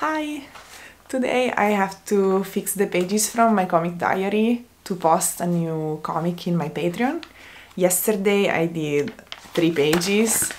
Hi! Today I have to fix the pages from my comic diary to post a new comic in my Patreon. Yesterday I did 3 pages.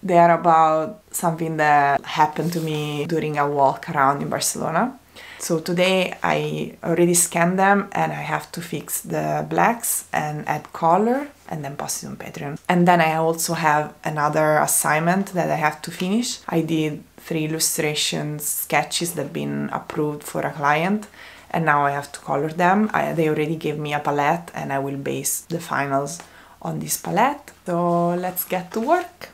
They are about something that happened to me during a walk around in Barcelona. So today I already scanned them and I have to fix the blacks and add color and then post it on Patreon. And then I also have another assignment that I have to finish. I did 3 illustration sketches that have been approved for a client and now I have to color them. They already gave me a palette and I will base the finals on this palette. So let's get to work!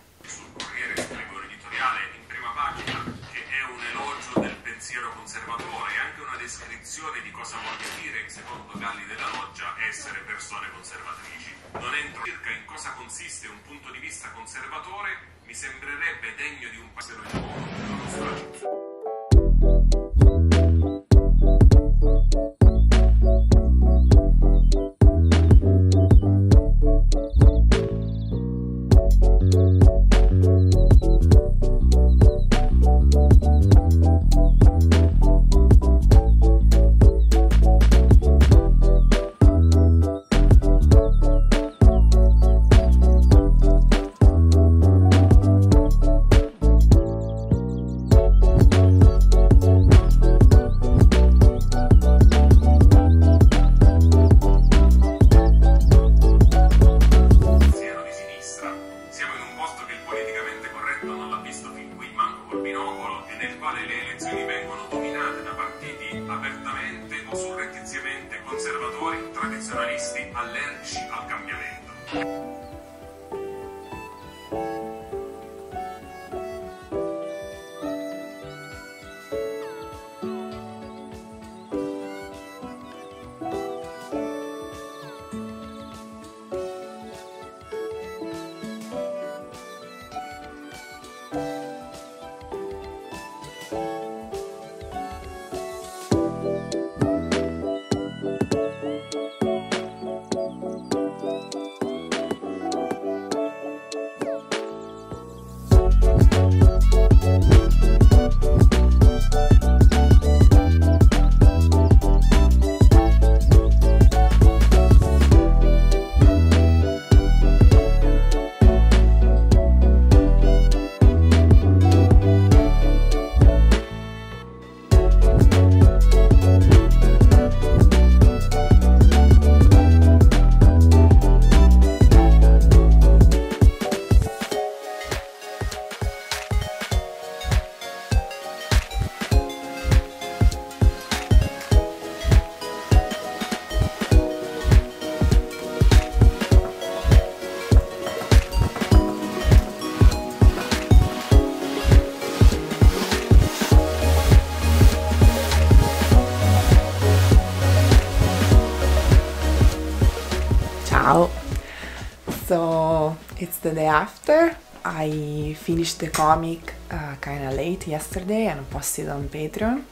So it's the day after. I finished the comic kind of late yesterday and posted on Patreon.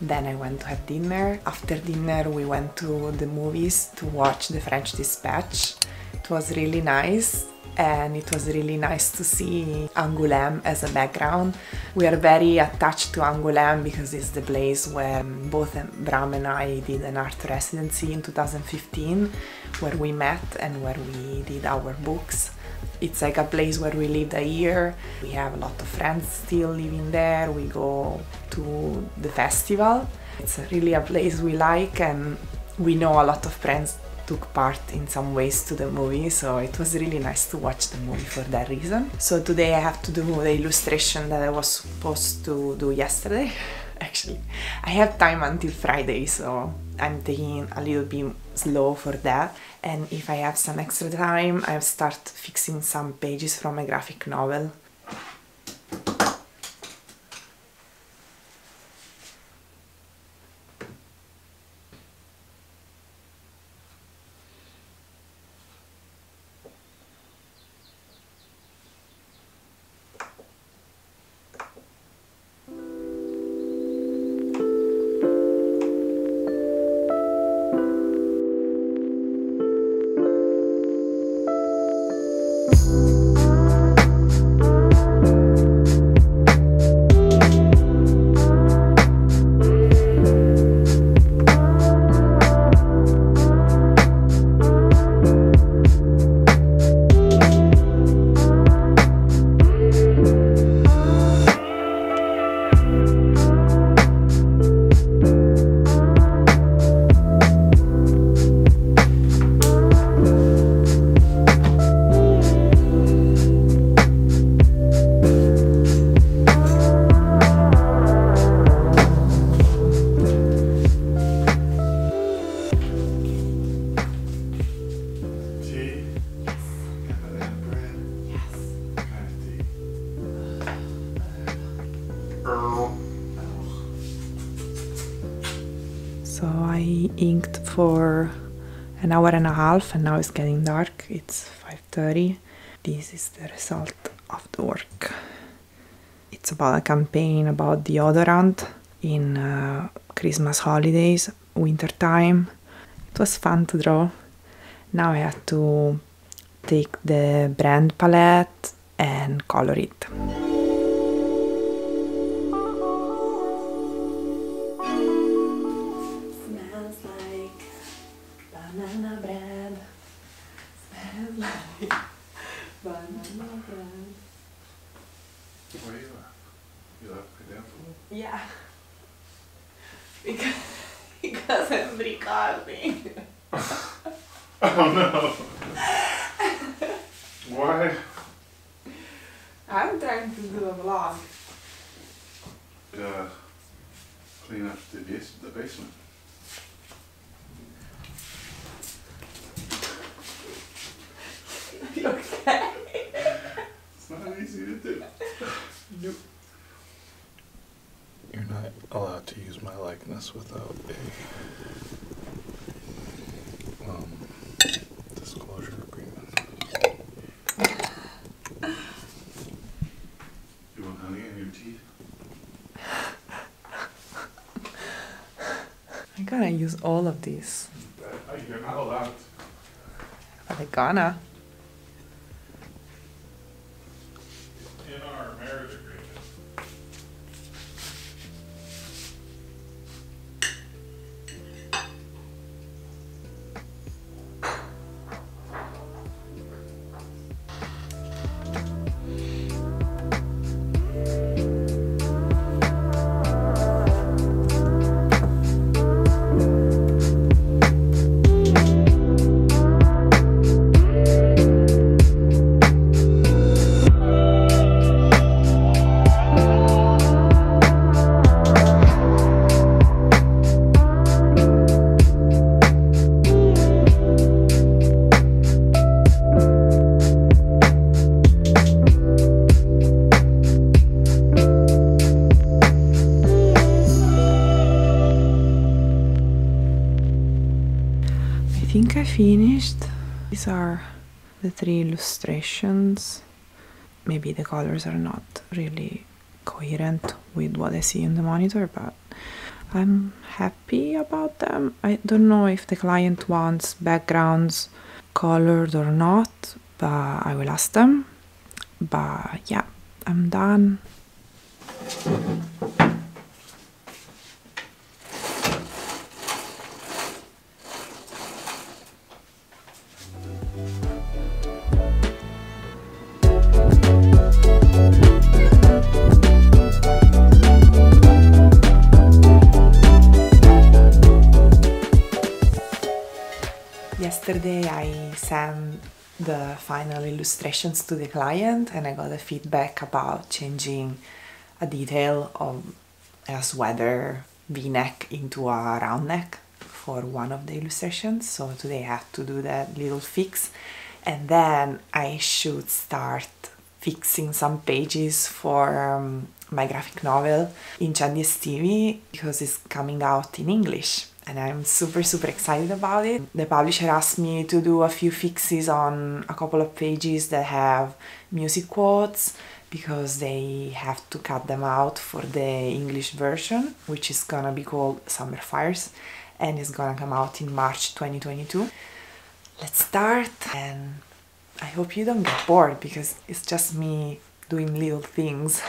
Then I went to have dinner. After dinner we went to the movies to watch The French Dispatch. It was really nice and it was really nice to see Angoulême as a background. We are very attached to Angoulême because it's the place where both Bram and I did an art residency in 2015. Where we met and where we did our books. It's like a place where we lived a year. We have a lot of friends still living there. We go to the festival. It's really a place we like and we know a lot of friends took part in some ways to the movie, so it was really nice to watch the movie for that reason. So today I have to do the illustration that I was supposed to do yesterday. Actually, I have time until Friday, so I'm taking a little bit slow for that, and if I have some extra time I'll start fixing some pages from a graphic novel. So I inked for an hour and a half, and now it's getting dark. It's 5:30. This is the result of the work. It's about a campaign about deodorant in Christmas holidays, winter time. It was fun to draw. Now I have to take the brand palette and color it. Without a disclosure agreement. You want honey in your tea? I gotta use all of these. You're not allowed. But I gonna. Finished. These are the three illustrations. Maybe the colors are not really coherent with what I see in the monitor, but I'm happy about them. I don't know if the client wants backgrounds colored or not, but I will ask them. But yeah, I'm done. Yesterday I sent the final illustrations to the client and I got the feedback about changing a detail of a sweater V-neck into a round neck for one of the illustrations. So today I have to do that little fix, and then I should start fixing some pages for my graphic novel Incendi Estivi, because it's coming out in English. And I'm super excited about it. The publisher asked me to do a few fixes on a couple of pages that have music quotes, because they have to cut them out for the English version, which is gonna be called Summer Fires, and it's gonna come out in March 2022. Let's start, and I hope you don't get bored, because it's just me doing little things.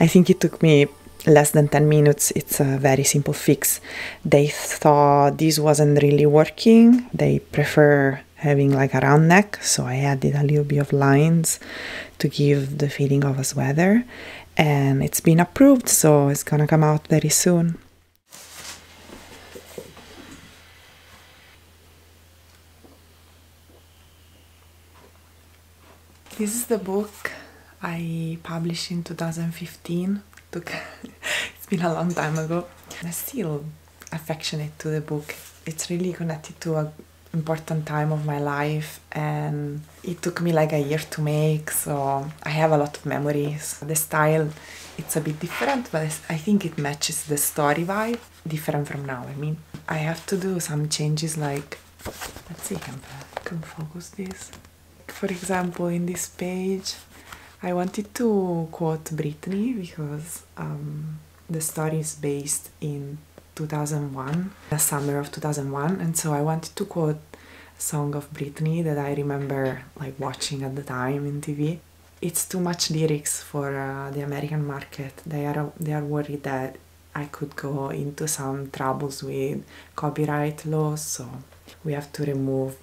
I think it took me less than 10 minutes. It's a very simple fix. They thought this wasn't really working. They prefer having like a round neck, so I added a little bit of lines to give the feeling of a sweater. And it's been approved, so it's gonna come out very soon. This is the book I published in 2015. It's been a long time ago. I still affectionate to the book. It's really connected to an important time of my life, and it took me like a year to make, so I have a lot of memories. The style, it's a bit different, but I think it matches the story vibe. Different from now, I mean. I have to do some changes, like, let's see if I can focus this. For example, in this page, I wanted to quote Britney because the story is based in 2001, the summer of 2001, and so I wanted to quote a song of Britney that I remember like watching at the time in TV. It's too much lyrics for the American market. They are worried that I could go into some troubles with copyright laws, so we have to remove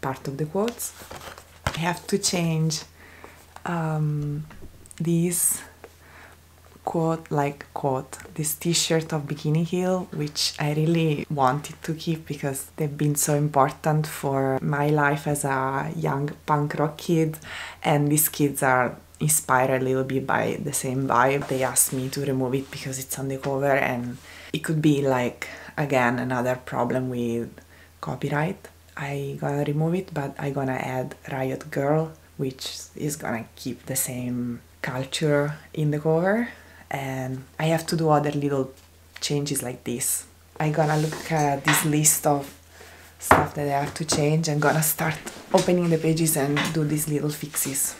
part of the quotes. I have to change this quote, this t-shirt of Bikini Hill, which I really wanted to keep because they've been so important for my life as a young punk rock kid, and these kids are inspired a little bit by the same vibe. They asked me to remove it because it's on the cover, and it could be like, again, another problem with copyright. I gonna remove it, but I gonna add Riot Girl, which is gonna keep the same culture in the cover, and I have to do other little changes like this. I'm gonna look at this list of stuff that I have to change and gonna start opening the pages and do these little fixes.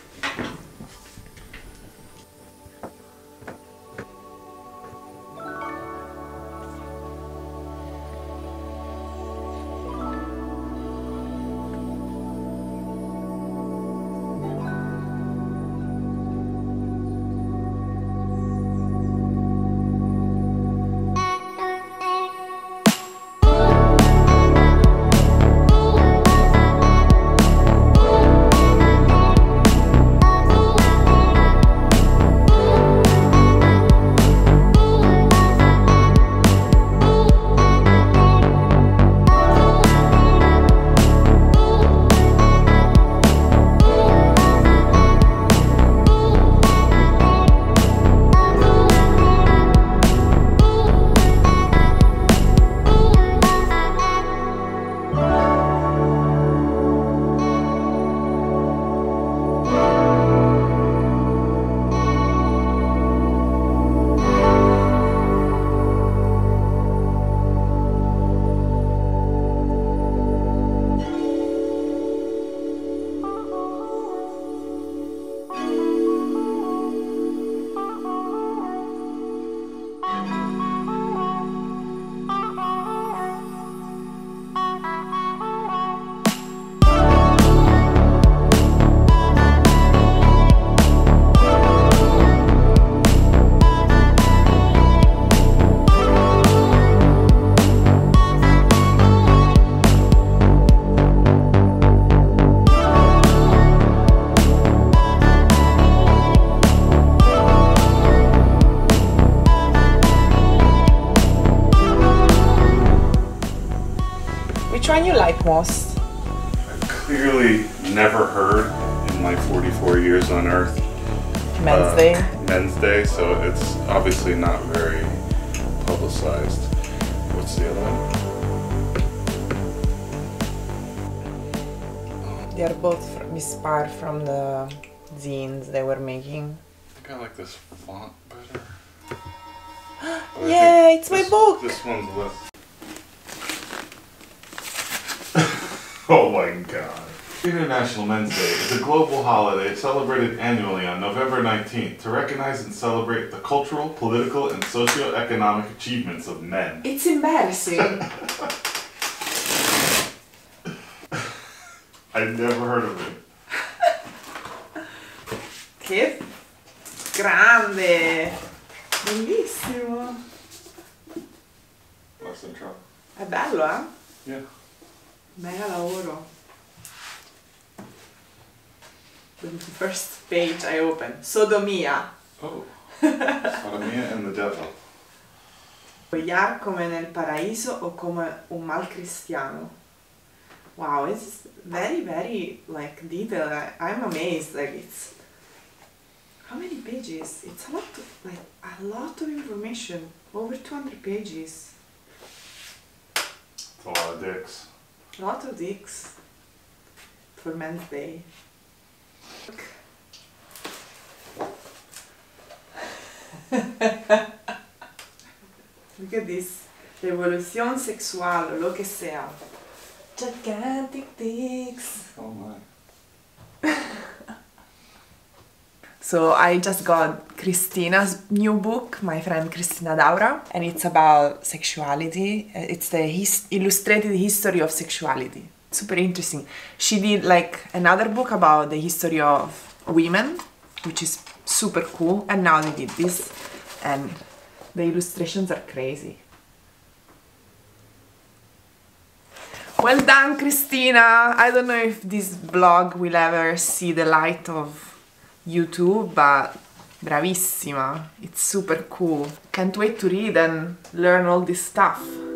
Which one you like most? I've clearly never heard in my 44 years on Earth Men's Day. Men's Day, so it's obviously not very publicized. What's the other one? They are both inspired from the zines they were making. I think I like this font better. Yeah, it's my book! This one's less. Oh my God. International Men's Day is a global holiday celebrated annually on November 19th to recognize and celebrate the cultural, political, and socio-economic achievements of men. It's embarrassing. I've never heard of it. Che grande! Bellissimo! Less than Trump. È bello, eh? Yeah. Mega lavoro. The first page I opened. Sodomia. Oh. Sodomia and the devil. Follar come nel paraiso o come un mal cristiano. Wow, it's very, very like detailed. I'm amazed. Like it's how many pages? It's a lot of information. Over 200 pages. It's a lot of dicks. A lot of dicks for Men's Day. Look at this. Revolución sexual, o lo que sea. Gigantic dicks. Oh my. So I just got Cristina's new book, my friend Cristina Daura, and it's about sexuality. It's the illustrated history of sexuality. Super interesting. She did like another book about the history of women, which is super cool, and now they did this, and the illustrations are crazy. Well done, Cristina! I don't know if this vlog will ever see the light of YouTube, but bravissima! It's super cool. Can't wait to read and learn all this stuff.